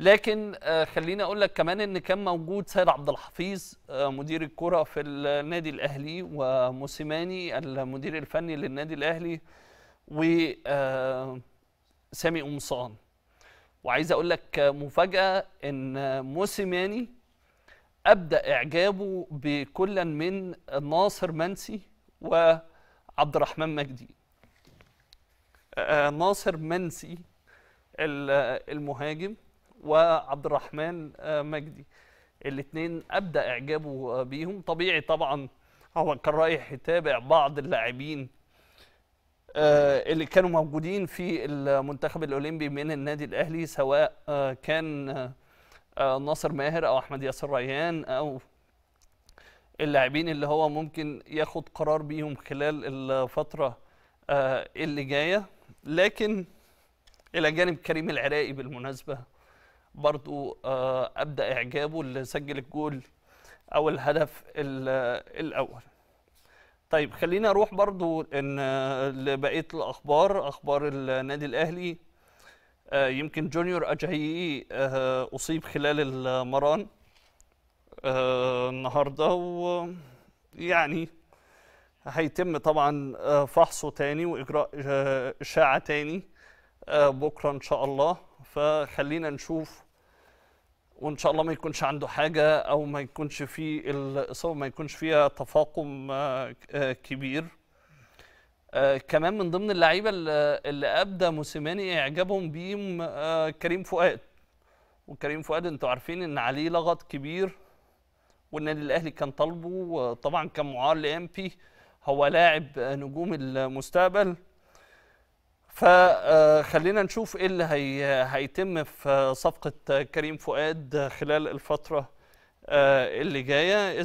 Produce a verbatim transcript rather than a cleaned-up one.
لكن خليني اقول لك كمان ان كان موجود سيد عبد الحفيظ مدير الكره في النادي الاهلي، وموسيماني المدير الفني للنادي الاهلي، وسامي قمصان. وعايز اقول لك مفاجاه ان موسيماني ابدا اعجابه بكل من ناصر منسي وعبد الرحمن مجدي. ناصر منسي المهاجم وعبد الرحمن مجدي الاثنين ابدا اعجابه بيهم. طبيعي طبعا هو كان رايح يتابع بعض اللاعبين اللي كانوا موجودين في المنتخب الاولمبي من النادي الاهلي، سواء كان ناصر ماهر او احمد ياسر ريحان او اللاعبين اللي هو ممكن ياخد قرار بيهم خلال الفتره اللي جايه. لكن الى جانب كريم العراقي بالمناسبه برضو أبدأ إعجابه اللي سجل الجول أو الهدف الأول. طيب خلينا أروح برضو إن لبقية الأخبار، أخبار النادي الأهلي. يمكن جونيور أجايي أصيب خلال المران النهاردة، ويعني هيتم طبعا فحصه تاني وإجراء إشاعة تاني بكرة إن شاء الله. فخلينا نشوف، وإن شاء الله ما يكونش عنده حاجة أو ما يكونش فيه الإصابة ما يكونش فيها تفاقم كبير. كمان من ضمن اللعيبة اللي أبدى موسيماني إعجابهم بيهم كريم فؤاد. وكريم فؤاد أنتوا عارفين إن عليه لغط كبير والنادي الأهلي كان طالبه، وطبعا كان معار لإمبي، هو لاعب نجوم المستقبل. فخلينا نشوف ايه اللي هي هيتم في صفقة كريم فؤاد خلال الفترة اللي جاية.